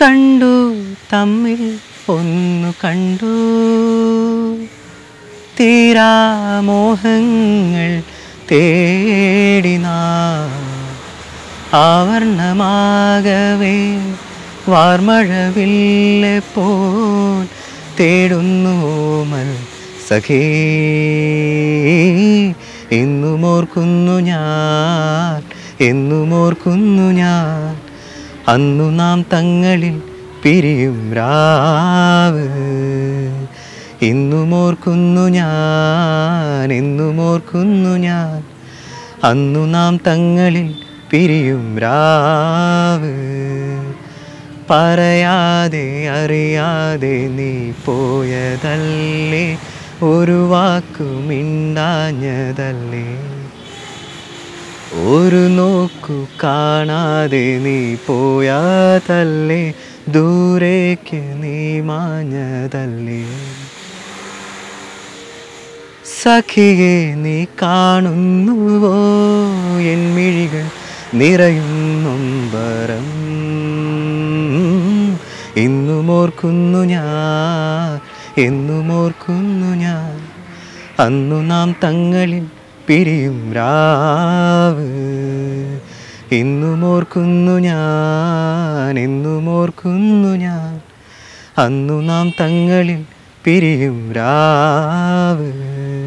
കണ്ടു തമ്മിൽ ഒന്നു കണ്ടു തീരാ മോഹങ്ങൾ തേടി നാം ആവർണമാകവേ വാർമഴവില്ലെപ്പോൾ തേടുന്നു മൻ സഖീ എന്നുമോർക്കുന്നു ഞാൻ അന്നു നാം തങ്ങളിൽ പിരിയും രാവ് എന്നുമോർക്കുന്നു ഞാൻ അന്നു നാം തങ്ങളിൽ പിരിയും രാവ് പറയാതെ അറിയാതെ നീ പോയതല്ലേ ഒരു വാക്കു മിണ്ടാഞ്ഞതല്ലേ ഒരു നോക്കു കാണാതെ നീ പോയാതല്ലേ ദൂരേക്ക് നീ മാഞ്ഞതല്ലേ സഖിയെ നീ കാണുന്നുവോ എൻമിഴികൾ നിറയുന്നൊമ്പരം എന്നുമോർക്കുന്നു ഞാൻ അന്നു നാം തങ്ങളിൽ പിരിയും രാവ് എന്നുമോർക്കുന്നു ഞാൻ അന്നു നാം തങ്ങളിൽ പിരിയും രാവ്.